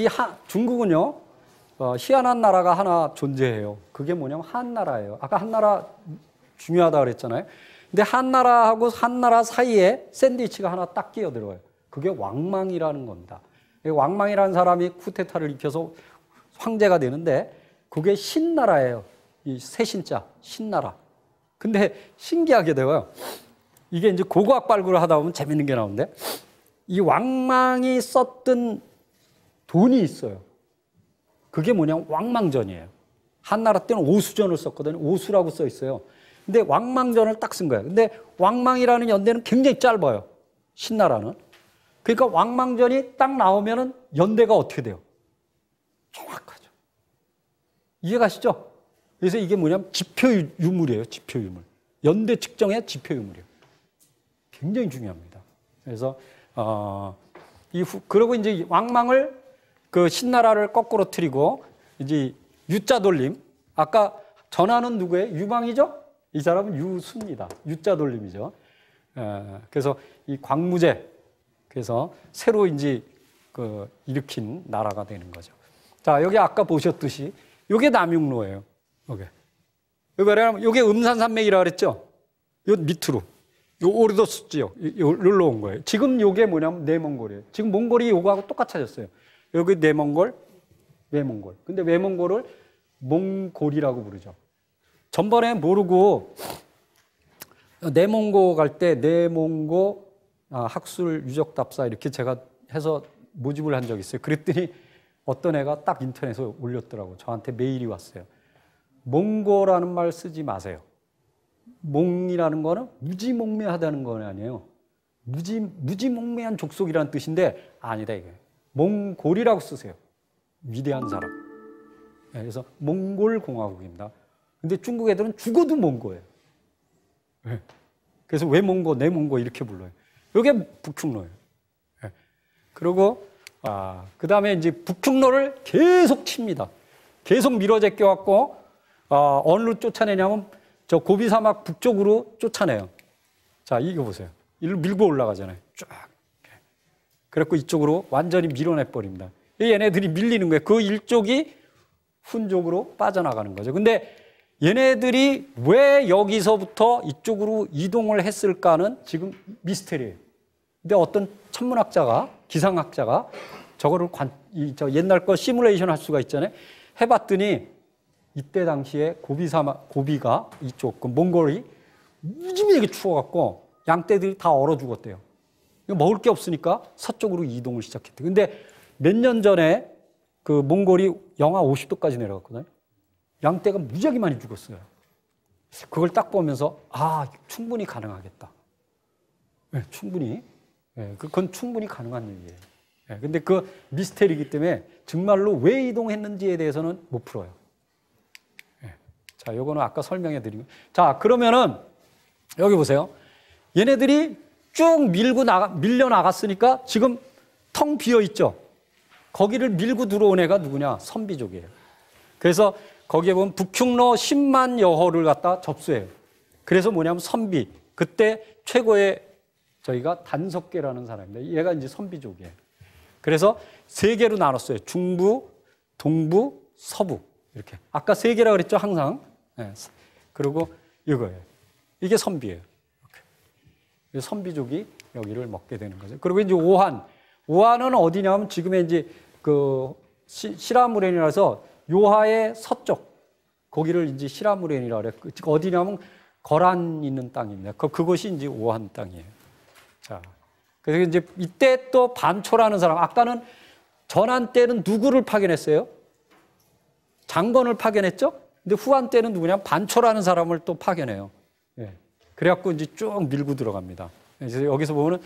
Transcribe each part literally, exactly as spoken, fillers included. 이 하, 중국은요, 어, 희한한 나라가 하나 존재해요. 그게 뭐냐면 한나라예요. 아까 한나라 중요하다 그랬잖아요. 근데 한나라하고 한나라 사이에 샌드위치가 하나 딱 끼어들어요. 그게 왕망이라는 겁니다. 왕망이라는 사람이 쿠데타를 일으켜서 황제가 되는데 그게 신나라예요. 이 세신자, 신나라. 근데 신기하게 되어요. 이게 이제 고고학 발굴을 하다 보면 재밌는 게 나오는데 이 왕망이 썼던 돈이 있어요. 그게 뭐냐면 왕망전이에요. 한나라 때는 오수전을 썼거든요. 오수라고 써 있어요. 근데 왕망전을 딱 쓴 거예요. 근데 왕망이라는 연대는 굉장히 짧아요. 신나라는. 그러니까 왕망전이 딱 나오면은 연대가 어떻게 돼요? 정확하죠. 이해가시죠? 그래서 이게 뭐냐면 지표유물이에요. 지표유물. 연대 측정의 지표유물이에요. 굉장히 중요합니다. 그래서 어, 이 후, 그러고 이제 왕망을 그 신나라를 거꾸로 트리고 이제 유자 돌림. 아까 전하는 누구예요? 유망이죠? 이 사람은 유수입니다. 유자 돌림이죠. 어, 그래서 이 광무제. 그래서 새로 이제 그 일으킨 나라가 되는 거죠. 자, 여기 아까 보셨듯이 이게 남육로예요. 여기. 여기 이게 음산산맥이라고 그랬죠? 요 밑으로. 요 오르도스 지역. 여기로 온 거예요. 지금 요게 뭐냐면 내몽골이에요. 지금 몽골이 요거하고 똑같아졌어요. 여기 내몽골, 외몽골. 근데 외몽골을 몽골이라고 부르죠. 전번에 모르고 내몽고 갈 때 내몽고 아, 학술 유적 답사 이렇게 제가 해서 모집을 한 적이 있어요. 그랬더니 어떤 애가 딱 인터넷에 올렸더라고. 저한테 메일이 왔어요. 몽고라는 말 쓰지 마세요. 몽이라는 거는 무지몽매하다는 건 아니에요. 무지, 무지몽매한 족속이라는 뜻인데 아니다 이게. 몽골이라고 쓰세요. 위대한 사람. 그래서 몽골공화국입니다. 근데 중국 애들은 죽어도 몽고예요. 그래서 외몽고, 내몽고 이렇게 불러요. 이게 북흉노예요. 예. 그리고 아, 그다음에 이제 북흉노를 계속 칩니다. 계속 밀어제껴 갖고 아, 어디로 쫓아내냐면 저 고비사막 북쪽으로 쫓아내요. 자, 이거 보세요. 일로 밀고 올라가잖아요. 쫙. 예. 그래갖고 이쪽으로 완전히 밀어내 버립니다. 얘네들이 밀리는 거예요. 그 일족이 훈족으로 빠져나가는 거죠. 근데 얘네들이 왜 여기서부터 이쪽으로 이동을 했을까는 지금 미스터리예요. 근데 어떤 천문학자가, 기상학자가 저거를 관, 이, 저 옛날 거 시뮬레이션 할 수가 있잖아요. 해봤더니 이때 당시에 고비사막, 고비가 이쪽, 그 몽골이 무지무지하게 추워갖고 양떼들이 다 얼어 죽었대요. 먹을 게 없으니까 서쪽으로 이동을 시작했대요. 근데 몇 년 전에 그 몽골이 영하 오십 도까지 내려갔거든요. 양떼가 무지하게 많이 죽었어요. 그걸 딱 보면서 아, 충분히 가능하겠다. 네, 충분히. 네, 그건 충분히 가능한 얘기예요. 네, 근데 그 미스테리이기 때문에 정말로 왜 이동했는지에 대해서는 못 풀어요. 네, 자, 요거는 아까 설명해 드리고. 자, 그러면은 여기 보세요. 얘네들이 쭉 밀고 나가, 밀려 나갔으니까 지금 텅 비어 있죠. 거기를 밀고 들어온 애가 누구냐? 선비족이에요. 그래서 거기에 보면 북흉노 십만 여호를 갖다 접수해요. 그래서 뭐냐면 선비. 그때 최고의 저희가 단석계라는 사람인데 얘가 이제 선비족이에요. 그래서 세 개로 나눴어요. 중부, 동부, 서부. 이렇게. 아까 세 개라고 그랬죠, 항상. 네. 그리고 이거예요. 이게 선비예요. 이렇게. 선비족이 여기를 먹게 되는 거죠. 그리고 이제 오한. 오한은 어디냐면 지금의 이제 그 시라무렌이라서 요하의 서쪽, 거기를 이제 시라무렌이라고 해요. 어디냐면 거란 있는 땅입니다. 그, 그것이 이제 오한 땅이에요. 자. 그래서 이제 이때 또 반초라는 사람, 아까는 전한 때는 누구를 파견했어요? 장건을 파견했죠? 근데 후한 때는 누구냐면 반초라는 사람을 또 파견해요. 예. 그래갖고 이제 쭉 밀고 들어갑니다. 그래서 여기서 보면은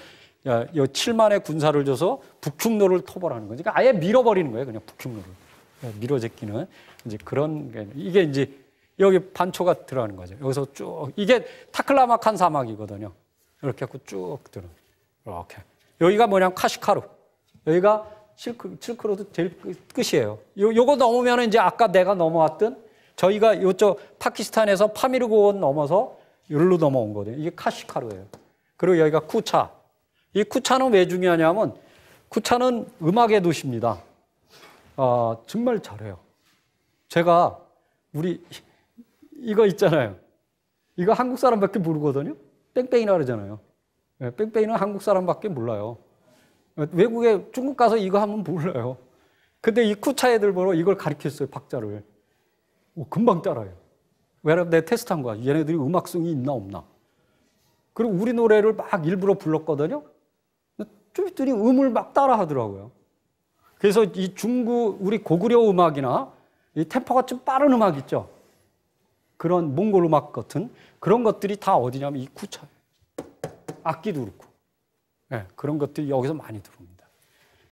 야, 이 칠만의 군사를 줘서 북흉노를 토벌하는 거니까 그러니까 아예 밀어버리는 거예요. 그냥 북흉노를. 밀어제끼는 이제 그런 게 이게 이제 여기 반초가 들어가는 거죠. 여기서 쭉 이게 타클라마칸 사막이거든요. 이렇게 하고 쭉 들어. 이렇게 여기가 뭐냐면 카시카루. 여기가 실크 실크로드 제일 끝이에요. 요 요거 넘으면 이제 아까 내가 넘어왔던 저희가 요쪽 파키스탄에서 파미르고원 넘어서 여기로 넘어온 거거든요. 이게 카시카루예요. 그리고 여기가 쿠차. 이 쿠차는 왜 중요하냐면 쿠차는 음악의 도시입니다. 어, 정말 잘해요. 제가 우리 이거 있잖아요. 이거 한국 사람밖에 모르거든요. 뺑뺑이라 그러잖아요. 예, 뺑뺑이는 한국 사람밖에 몰라요. 외국에 중국 가서 이거 하면 몰라요. 근데 이 쿠차 애들 보러 이걸 가르쳤어요. 박자를. 오, 금방 따라해요. 왜냐면 내가 테스트한 거야. 얘네들이 음악성이 있나 없나. 그리고 우리 노래를 막 일부러 불렀거든요. 쭈빗들이 음을 막 따라 하더라고요. 그래서 이 중국 우리 고구려 음악이나 이 템포가 좀 빠른 음악 있죠. 그런 몽골 음악 같은 그런 것들이 다 어디냐면 이 쿠차예요. 악기도 그렇고. 네, 그런 것들이 여기서 많이 들어옵니다.